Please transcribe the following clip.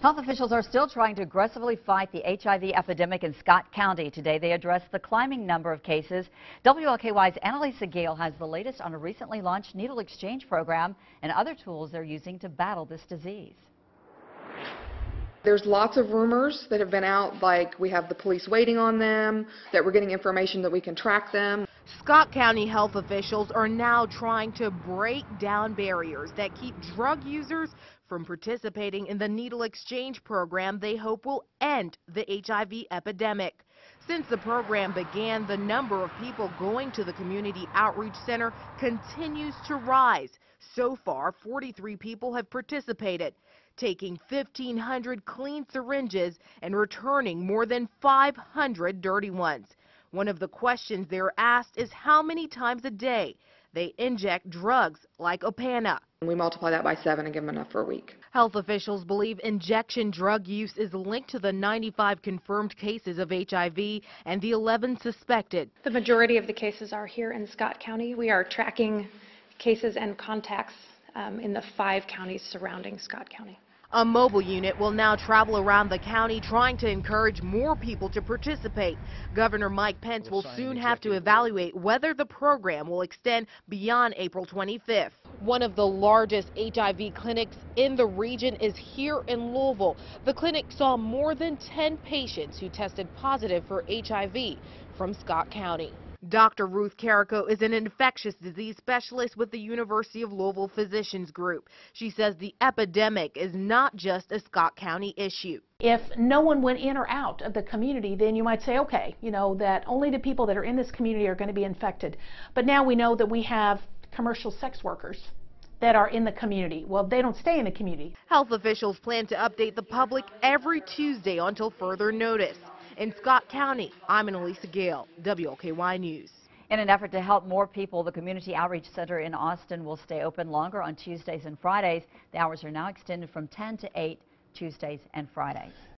Health officials are still trying to aggressively fight the HIV epidemic in Scott County. Today they addressed the climbing number of cases. WLKY's Annalisa Gale has the latest on a recently launched needle exchange program and other tools they're using to battle this disease. There's lots of rumors that have been out, like we have the police waiting on them, that we're getting information that we can track them. Scott County health officials are now trying to break down barriers that keep drug users from participating in the needle exchange program they hope will end the HIV epidemic. Since the program began, the number of people going to the community outreach center continues to rise. So far, 43 people have participated, taking 1,500 clean syringes and returning more than 500 dirty ones. One of the questions they're asked is how many times a day they inject drugs like Opana. We multiply that by 7 and give them enough for a week. Health officials believe injection drug use is linked to the 95 confirmed cases of HIV and the 11 suspected. The majority of the cases are here in Scott County. We are tracking cases and contacts in the 5 counties surrounding Scott County. A mobile unit will now travel around the county trying to encourage more people to participate. Governor Mike Pence will soon have to evaluate whether the program will extend beyond April 25th. One of the largest HIV clinics in the region is here in Louisville. The clinic saw more than 10 patients who tested positive for HIV from Scott County. Dr. Ruth Carrico is an infectious disease specialist with the University of Louisville Physicians Group. She says the epidemic is not just a Scott County issue. If no one went in or out of the community, then you might say, okay, you know, that only the people that are in this community are going to be infected. But now we know that we have commercial sex workers that are in the community. Well, they don't stay in the community. Health officials plan to update the public every Tuesday until further notice. In Scott County, I'm Annalisa Gale, WLKY News. In an effort to help more people, the Community Outreach Center in Austin will stay open longer on Tuesdays and Fridays. The hours are now extended from 10 to 8 Tuesdays and Fridays.